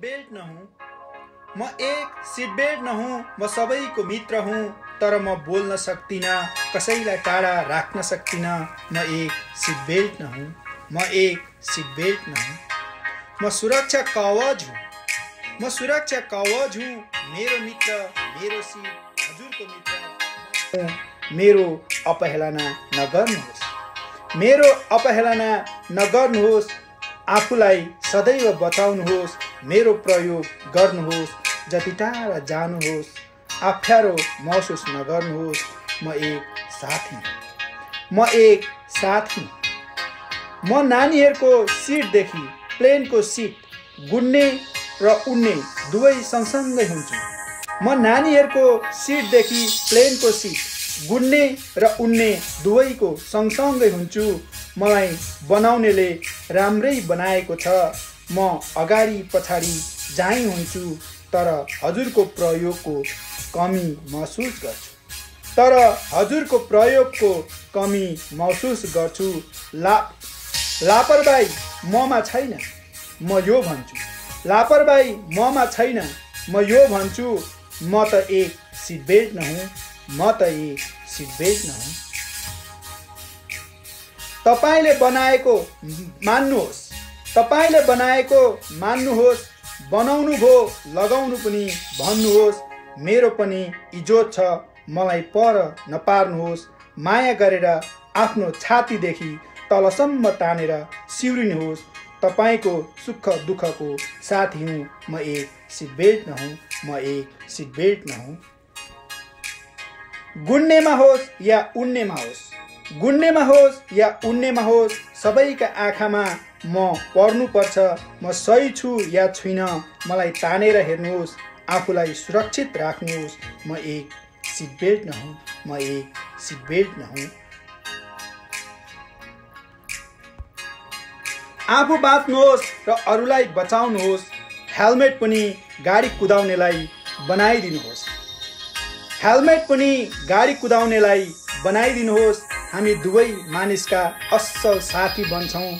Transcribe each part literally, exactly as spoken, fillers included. Seat belt न हूँ, म एक सीट बेल्ट न हूँ, म सबैको मित्र हूँ, तर म बोल्न सक्दिनँ, कसैलाई टाढा राख्न सक्दिनँ। म एक सीट बेल्ट न हूँ, म एक सीट बेल्ट न हूँ, म सुरक्षा कवच हूँ, म सुरक्षा कवच हूँ, मेरो मित्र, मेरो सीट, हजुरको मित्र। मेरो अपहेलना नगर्नुहोस्, मेरो अपहेलना नगर्नुहोस्, आफूलाई सदैव बचाउनुहोस्, मेरो प्रयोग गर्नुहोस्, जति टाढा जानुहोस्, अप्ठ्यारो महसुस नगर्नुहोस्। म एक साथी, म एक साथी, म नानीहरूको सिटदेखि प्लेनको सिट गुड्ने र उड्ने दुवै सँगसँगै हुन्छु। म नानीहरूको सिटदेखि प्लेनको सिट गुड्ने र उड्ने दुवैको सँगसँगै हुन्छु। मलाई बनाउनेले राम्रै बनाएको छ, म अगाडि पछाडि जाइ हुन्छु, तर हजुरको प्रयोगको कमी महसुस गर्छु, तर हजुरको प्रयोगको कमी महसुस गर्छु। ला लापरवाही ममा छैन, म यो भन्छु। लापरवाही ममा छैन, म यो भन्छु। म त एक सिट बेल्ट न हुँ, म त एक सिट बेल्ट न हुँ। तपाईले बनाएको मान्नुहोस्, तपाईले बनाएको मान्नुहोस्, बनाउनु भो लगाउनु पनि भन्नुहोस्। मेरो पनि इज्जत छ, मलाई पर नपार्नुहोस्। माया गरेर आफ्नो छातीदेखि तलसम्म तानेर सिउरिनुहोस्। तपाईको सुख दुःखको साथी हुँ, म एक सिट बेल्ट न हुँ, म एक सिट बेल्ट न हुँ। गुन्नेमा होस् या उन्नेमा होस्, गुन्नेमा होस् या उन्नेमा होस्, सबैका आँखामा म पर्नुपर्छ। म सही छु या छुइनँ, मलाई तानेर हेर्नुहोस्, आफूलाई सुरक्षित राख्नुहोस्। म एक सिट बेल्ट न हुँ, म एक सिट बेल्ट न हुँ। आफू बाँच्नुहोस् र अरूलाई बचाउनुहोस्। हेलमेट पनि गाडी कुदाउनेलाई बनाइदिनुहोस्, हेलमेट पनि गाडी कुदाउनेलाई बनाइदिनुहोस्। हामी दुवै मानिसका असल साथी बन्छौँ।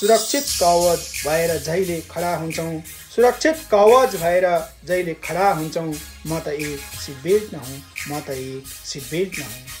सुरक्षित कवच भएर जहिले खडा हुन्छौँ, सुरक्षित कवच भएर जहिले खडा हुन्छौँ। म त एक सिट बेल्ट न हुँ, म त एक सिट बेल्ट न हुँ।